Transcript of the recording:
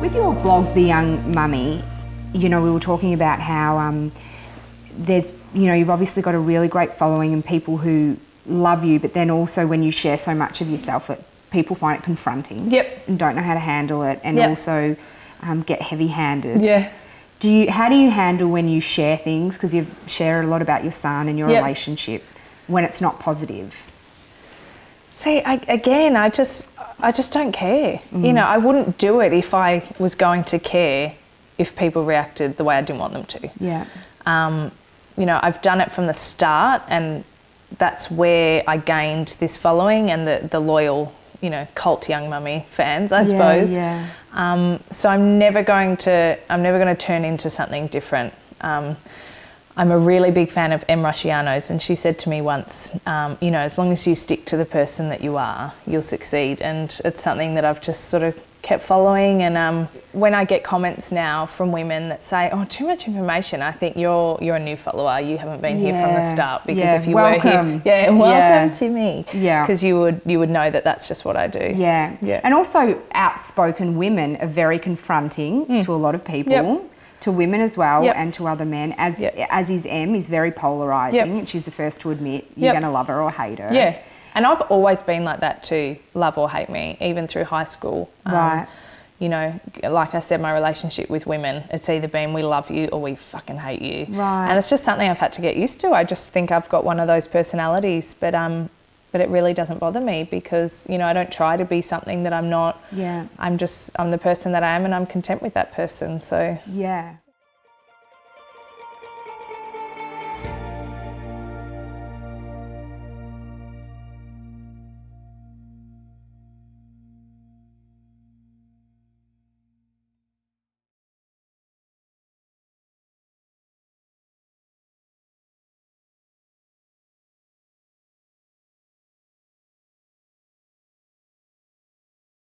With your blog, The Young Mummy, you know, we were talking about how there's, you know, you've obviously got a really great following and people who love you, but then also when you share so much of yourself, that people find it confronting. Yep. And don't know how to handle it, and yep. also get heavy-handed. Yeah. How do you handle when you share things, because you share a lot about your son and your yep. relationship, when it's not positive? See, I just don't care. Mm. You know, I wouldn't do it if I was going to care if people reacted the way I didn't want them to. Yeah. You know, I've done it from the start, and that's where I gained this following and the loyal, you know, cult Young Mummy fans, I suppose. Yeah. So I'm never going to turn into something different. I'm a really big fan of Em Rusciano's, and she said to me once, you know, as long as you stick to the person that you are, you'll succeed. And it's something that I've just sort of kept following. And when I get comments now from women that say, "Oh, too much information," I think you're a new follower. You haven't been yeah. here from the start, because yeah. if you welcome. Were here, yeah, welcome yeah. to me, yeah, because you would know that that's just what I do. Yeah, yeah. And also, outspoken women are very confronting mm. to a lot of people. Yep. To women as well yep. and to other men, as yep. as is Em, is very polarising. Yep. She's the first to admit you're yep. going to love her or hate her. Yeah, and I've always been like that too, love or hate me, even through high school. Right. You know, like I said, my relationship with women, it's either been we love you or we fucking hate you. Right. And it's just something I've had to get used to. I just think I've got one of those personalities, but it really doesn't bother me, because, you know, I don't try to be something that I'm not. Yeah. I'm the person that I am, and I'm content with that person. So yeah.